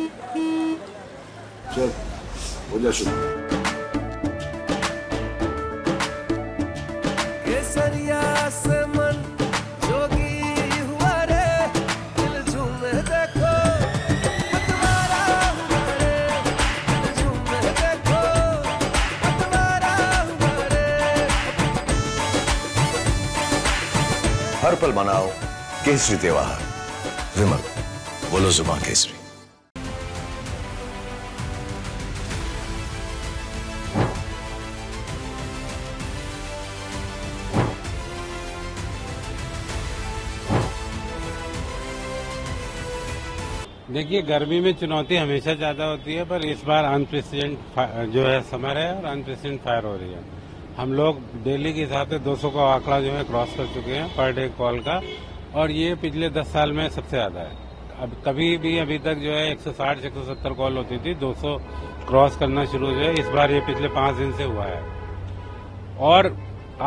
चल हो जा शुरू। हर पल मनाओ केसरी त्योहार। विमल बोलो जुमा केसरी। देखिए गर्मी में चुनौती हमेशा ज्यादा होती है, पर इस बार अनप्रेसिडेंट जो है समर है और अनप्रेसिडेंट फायर हो रही है। हम लोग दिल्ली के हिसाब से 200 का आंकड़ा जो है क्रॉस कर चुके हैं पर डे कॉल का, और ये पिछले 10 साल में सबसे ज्यादा है। अब कभी भी अभी तक जो है 160 से 170 कॉल होती थी, 200 क्रॉस करना शुरू जो है इस बार ये पिछले 5 दिन से हुआ है। और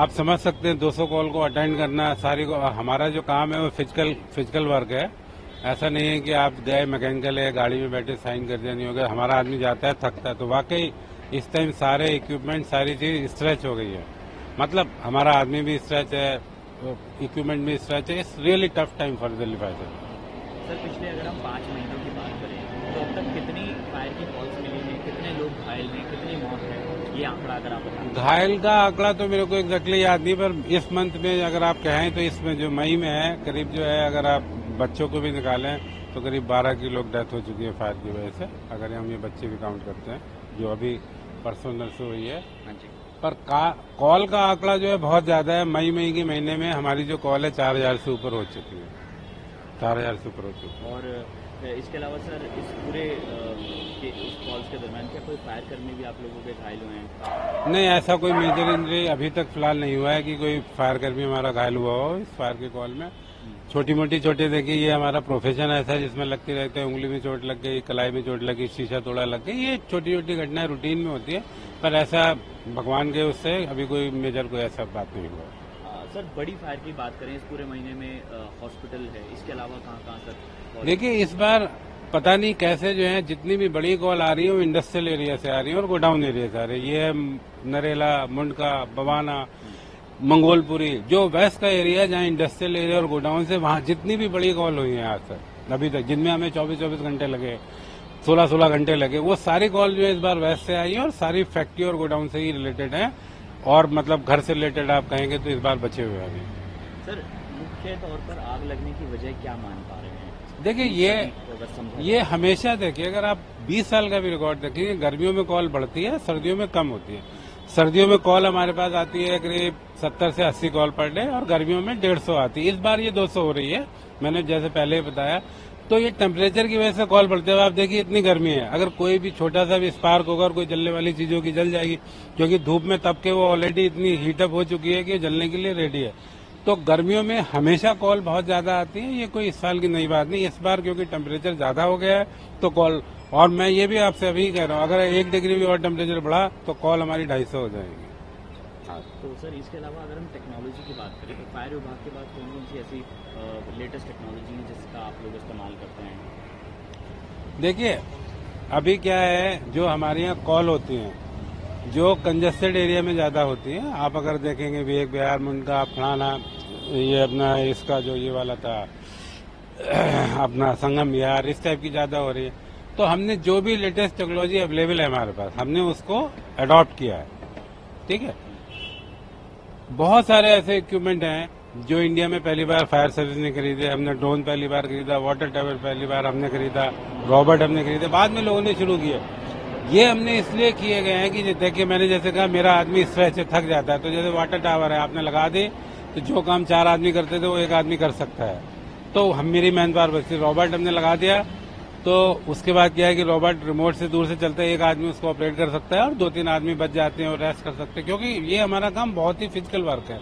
आप समझ सकते हैं 200 कॉल को अटेंड करना सारी को, हमारा जो काम है वो फिजिकल वर्क है। ऐसा नहीं है कि आप गए मैकेनिकल है गाड़ी में बैठे साइन कर दिया, नहीं होगा। हमारा आदमी जाता है थकता है, तो वाकई इस टाइम सारे इक्विपमेंट सारी चीज स्ट्रेच हो गई है। मतलब हमारा आदमी भी स्ट्रेच है, इक्विपमेंट भी स्ट्रेच है। It's really tough time for Delhi fire. Sir पिछले अगर हम 5 महीनों की बात करें तो अब तक कितनी फायर की कॉल्स मिली है, कितने लोग घायल हैं, कितनी मौत है, ये आंकड़ा अगर आप बताएं। घायल का आंकड़ा तो मेरे को एग्जैक्टली याद नहीं, पर इस मंथ में अगर आप कहें तो इसमें जो मई में है करीब जो है, अगर आप बच्चों को भी निकालें तो करीब 12 की लोग डेथ हो चुकी है फायर की वजह से, अगर हम ये बच्चे भी काउंट करते हैं जो अभी परसों नर्सों हुई है। पर कॉल का आंकड़ा जो है बहुत ज्यादा है। मई के महीने में हमारी जो कॉल है 4000 से ऊपर हो चुकी है, 4000 से ऊपर हो चुकी है। और इसके अलावा सर इस पूरे इस कॉल्स के दरमियान क्या कोई फायर कर्मी भी आप लोगों के घायल हुए हैं? नहीं, ऐसा कोई मेजर इंजरी अभी तक फिलहाल नहीं हुआ है कि कोई फायर कर्मी हमारा घायल हुआ हो इस फायर के कॉल में। छोटी मोटी छोटे देखिए ये हमारा प्रोफेशन ऐसा है जिसमें लगते रहते हैं, उंगली में चोट लग गई, कलाई में चोट लगी, शीशा तोड़ा लग गई, ये छोटी छोटी घटनाएं रूटीन में होती है। पर ऐसा भगवान के उससे अभी कोई मेजर कोई ऐसा बात नहीं हुआ। सर बड़ी फायर की बात करें इस पूरे महीने में हॉस्पिटल है, इसके अलावा कहाँ तक? देखिए इस बार पता नहीं कैसे जो है जितनी भी बड़ी कॉल आ रही है वो इंडस्ट्रियल एरिया से आ रही है और गोडाउन एरिया से आ रही है। ये नरेला, मुंडका, बवाना, मंगोलपुरी, जो वेस्ट का एरिया जहाँ इंडस्ट्रियल एरिया और गोडाउन से, वहाँ जितनी भी बड़ी कॉल हुई है आज तक अभी तक, जिनमें हमें 24-24 घंटे लगे, 16-16 घंटे लगे, वो सारी कॉल जो है इस बार वेस्ट से आई है और सारी फैक्ट्री और गोडाउन से ही रिलेटेड है। और मतलब घर से रिलेटेड आप कहेंगे तो इस बार बचे हुए हैं। सर मुख्य तौर पर आग लगने की वजह क्या मान पा रहे हैं? देखिए ये हमेशा देखिए, अगर आप 20 साल का भी रिकॉर्ड देखिए, गर्मियों में कॉल बढ़ती है, सर्दियों में कम होती है। सर्दियों में कॉल हमारे पास आती है करीब 70 से 80 कॉल पर डे और गर्मियों में 150 आती है। इस बार ये 200 हो रही है, मैंने जैसे पहले ही बताया। तो ये टेम्परेचर की वजह से कॉल बढ़ते हुए आप देखिए इतनी गर्मी है, अगर कोई भी छोटा सा भी स्पार्क होगा और कोई जलने वाली चीजों की जल जाएगी, क्योंकि धूप में तप के वो ऑलरेडी इतनी हीटअप हो चुकी है कि जलने के लिए रेडी है। तो गर्मियों में हमेशा कॉल बहुत ज्यादा आती है, ये कोई इस साल की नई बात नहीं। इस बार क्योंकि टेम्परेचर ज्यादा हो गया है तो कॉल, और मैं ये भी आपसे अभी कह रहा हूँ अगर 1 डिग्री भी और टेम्परेचर बढ़ा तो कॉल हमारी 250 हो जाएगी। तो सर इसके अलावा अगर हम टेक्नोलॉजी की बात करें तो फायर विभाग के बाद कौन कौन सी ऐसी लेटेस्ट टेक्नोलॉजी है जिसका आप लोग इस्तेमाल करते हैं? देखिए अभी क्या है, जो हमारे यहाँ कॉल होती है जो कंजेस्टेड एरिया में ज्यादा होती है, आप अगर देखेंगे विवेक बिहार, मुंडका, फलाना, ये अपना इसका जो ये वाला था अपना संगम विहार, इस टाइप की ज्यादा हो रही है। तो हमने जो भी लेटेस्ट टेक्नोलॉजी अवेलेबल है हमारे पास हमने उसको अडॉप्ट किया है। ठीक है, बहुत सारे ऐसे इक्विपमेंट हैं जो इंडिया में पहली बार फायर सर्विस ने खरीदे। हमने ड्रोन पहली बार खरीदा, वाटर टावर पहली बार हमने खरीदा, रॉबर्ट हमने खरीदे, बाद में लोगों ने शुरू किया। ये हमने इसलिए किए गए हैं कि देखिए मैंने जैसे कहा मेरा आदमी स्ट्रेच है, थक जाता है, तो जैसे वाटर टावर है आपने लगा दी तो जो काम 4 आदमी करते थे वो 1 आदमी कर सकता है, तो हम मेरी मैन पावर बचती। रॉबर्ट हमने लगा दिया तो उसके बाद क्या है कि रॉबर्ट रिमोट से दूर से चलता है, 1 आदमी उसको ऑपरेट कर सकता है और 2-3 आदमी बच जाते हैं और रेस्ट कर सकते हैं, क्योंकि ये हमारा काम बहुत ही फिजिकल वर्क है।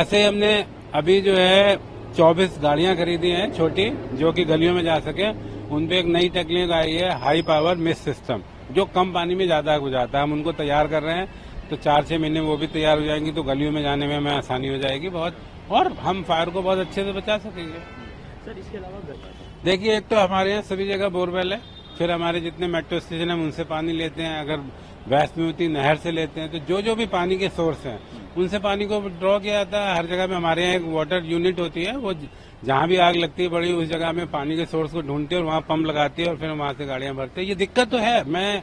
ऐसे ही हमने अभी जो है 24 गाड़ियां खरीदी हैं छोटी जो कि गलियों में जा सके। उनपे एक नई टेक्निक आई है हाई पावर मिस्ट सिस्टम, जो कम पानी में ज्यादा गुजारता है, हम उनको तैयार कर रहे हैं तो 4-6 महीने वो भी तैयार हो जाएंगी, तो गलियों में जाने में हमें आसानी हो जाएगी बहुत, और हम फायर को बहुत अच्छे से बचा सकेंगे। सर इसके अलावा देखिए एक तो हमारे यहाँ सभी जगह बोरवेल है, फिर हमारे जितने मेट्रो स्टेशन हम उनसे पानी लेते हैं, अगर वैष्णोती नहर से लेते हैं, तो जो जो भी पानी के सोर्स हैं उनसे पानी को ड्रॉ किया जाता है। हर जगह में हमारे यहाँ एक वाटर यूनिट होती है, वो जहाँ भी आग लगती है बड़ी उस जगह में पानी के सोर्स को ढूंढती है और वहाँ पंप लगाती है और फिर वहाँ से गाड़ियाँ भरती है। ये दिक्कत तो है, मैं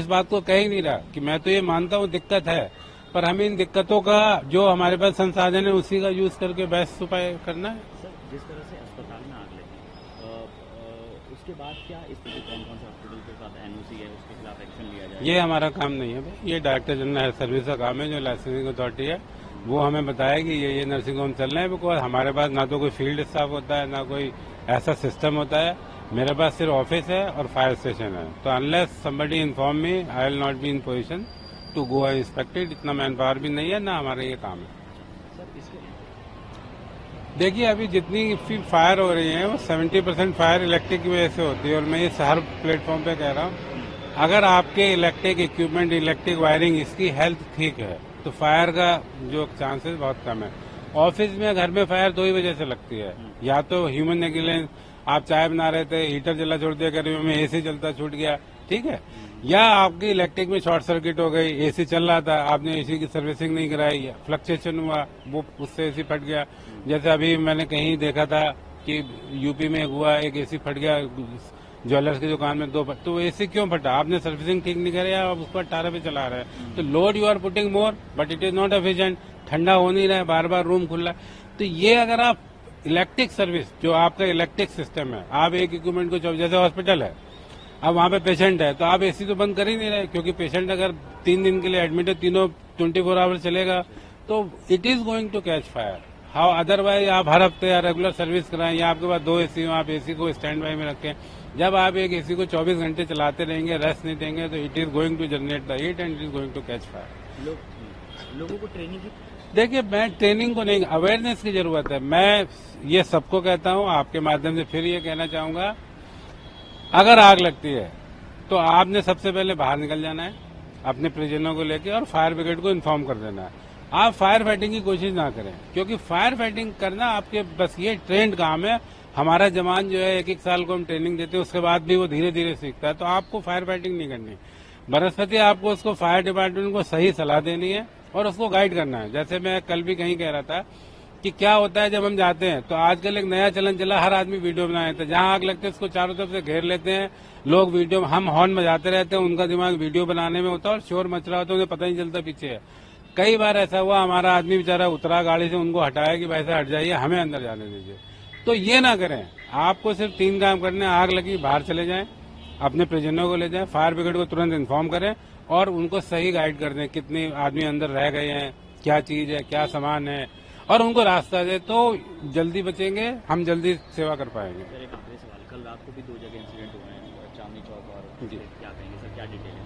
इस बात को कह ही नहीं रहा कि मैं तो ये मानता हूँ दिक्कत है, पर हमें इन दिक्कतों का जो हमारे पास संसाधन है उसी का यूज करके बेस्ट उपाय करना है। सर, जिस तरह से अस्पताल में आग लगी उसके बाद क्या स्थिति, कौन-कौन से हॉस्पिटल के साथ एनओसी है, उसके खिलाफ एक्शन लिया जाए? ये हमारा काम नहीं है भाई, ये डायरेक्टर जनरल सर्विस का काम है, जो लाइसेंसिंग अथॉरिटी है वो हमें बताया कि ये नर्सिंग होम चल रहे हैं। बिकॉज हमारे पास ना तो कोई फील्ड स्टाफ होता है, ना कोई ऐसा सिस्टम होता है। मेरे पास सिर्फ ऑफिस है और फायर स्टेशन है, तो unless somebody inform me, I will not be in position to go inspected. इतना मैन पावर भी नहीं है, ना हमारा ये काम है। देखिए अभी जितनी फायर हो रही है वो 70% फायर इलेक्ट्रिक की वजह से होती है, और मैं ये हर प्लेटफॉर्म पे कह रहा हूँ, अगर आपके इलेक्ट्रिक इक्विपमेंट, इलेक्ट्रिक वायरिंग, इसकी हेल्थ ठीक है तो फायर का जो चांसेस बहुत कम है। ऑफिस में, घर में फायर दो ही वजह से लगती है, या तो ह्यूमन नेग्लिजेंस, आप चाय बना रहे थे हीटर जला छोड़ दिया, गर्मी में एसी जलता छूट गया, ठीक है, या आपकी इलेक्ट्रिक में शॉर्ट सर्किट हो गई, एसी चल रहा था, आपने एसी की सर्विसिंग नहीं कराई, फ्लक्चुएशन हुआ, वो उससे एसी फट गया। जैसे अभी मैंने कहीं देखा था कि यूपी में हुआ, एक एसी फट गया ज्वेलर्स की दुकान में, दो तो एसी क्यों फटा? आपने सर्विसिंग ठीक नहीं करी, आप उसको 18 पे चला रहे हैं, तो load you are putting more but it is not efficient, ठंडा हो नहीं रहा है, बार बार रूम खुल रहा है। तो ये अगर आप इलेक्ट्रिक सर्विस, जो आपका इलेक्ट्रिक सिस्टम है, आप एक इक्विपमेंट को, जैसे हॉस्पिटल है, अब वहाँ पे पेशेंट है तो आप एसी तो बंद कर ही नहीं रहे, क्योंकि पेशेंट अगर 3 दिन के लिए एडमिट है, तीनों 24 आवर्स चलेगा, तो it is going to catch fire. How otherwise आप हर हफ्ते या रेगुलर सर्विस कराएं, या आपके पास 2 एसी हो, आप एसी को स्टैंड बाई में रखें। जब आप एक एसी को 24 घंटे चलाते रहेंगे, रेस्ट नहीं देंगे, तो it is going to generate the heat and it is going to catch fire. लोगों को ट्रेनिंग, देखिए मैं ट्रेनिंग को नहीं, अवेयरनेस की जरूरत है। मैं ये सबको कहता हूँ, आपके माध्यम से फिर ये कहना चाहूंगा, अगर आग लगती है तो आपने सबसे पहले बाहर निकल जाना है अपने परिजनों को लेकर और फायर ब्रिगेड को इन्फॉर्म कर देना है। आप फायर फाइटिंग की कोशिश ना करें, क्योंकि फायर फाइटिंग करना आपके बस ये ट्रेंड काम है। हमारा जवान जो है 1-1 साल को हम ट्रेनिंग देते हैं, उसके बाद भी वो धीरे धीरे सीखता है। तो आपको फायर फाइटिंग नहीं करनी, बनस्पति आपको उसको फायर डिपार्टमेंट को सही सलाह देनी है और उसको गाइड करना है। जैसे मैं कल भी कहीं कह रहा था कि क्या होता है जब हम जाते हैं, तो आजकल एक नया चलन चला, हर आदमी वीडियो बनाए थे, जहां आग लगती है उसको चारों तरफ से घेर लेते हैं लोग, वीडियो, हम हॉर्न बजाते रहते हैं, उनका दिमाग वीडियो बनाने में होता है और शोर मच रहा होता है, उन्हें पता नहीं चलता पीछे है। कई बार ऐसा हुआ, हमारा आदमी बेचारा उतरा गाड़ी से, उनको हटाया कि भाई साहब हट जाइए, हमें अंदर जाने दीजिए। तो ये ना करें, आपको सिर्फ 3 काम करने, आग लगी बाहर चले जाएं, अपने परिजनों को ले जाएं, फायर ब्रिगेड को तुरंत इन्फॉर्म करें और उनको सही गाइड कर दें, कितने आदमी अंदर रह गए हैं, क्या चीज है, क्या सामान है, और उनको रास्ता दे, तो जल्दी बचेंगे, हम जल्दी सेवा कर पाएंगे। सर एक आखिरी सवाल, कल रात को भी 2 जगह इंसिडेंट हुए हैं, चांदनी चौक और क्या कहेंगे सर, क्या डिटेल है?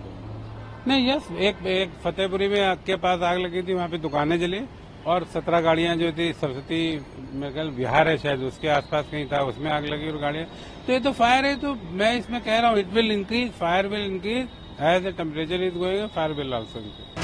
नहीं यस, एक फतेहपुरी में के पास आग लगी थी, वहाँ पे दुकानें जली और 17 गाड़ियां जो थी, सरस्वती मेरे ख्याल बिहार है शायद, उसके आसपास कहीं था, उसमें आग लगी और गाड़ियां। तो ये तो फायर है, तो मैं इसमें कह रहा हूँ it will increase, fire will increase. As the temperature is going up, fire will also increase.